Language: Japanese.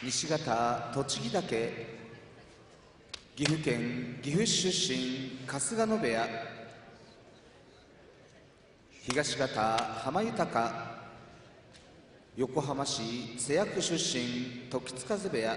西方栃木岳、岐阜県岐阜市出身春日野部屋、東方浜豊、横浜市瀬谷区出身時津風部屋、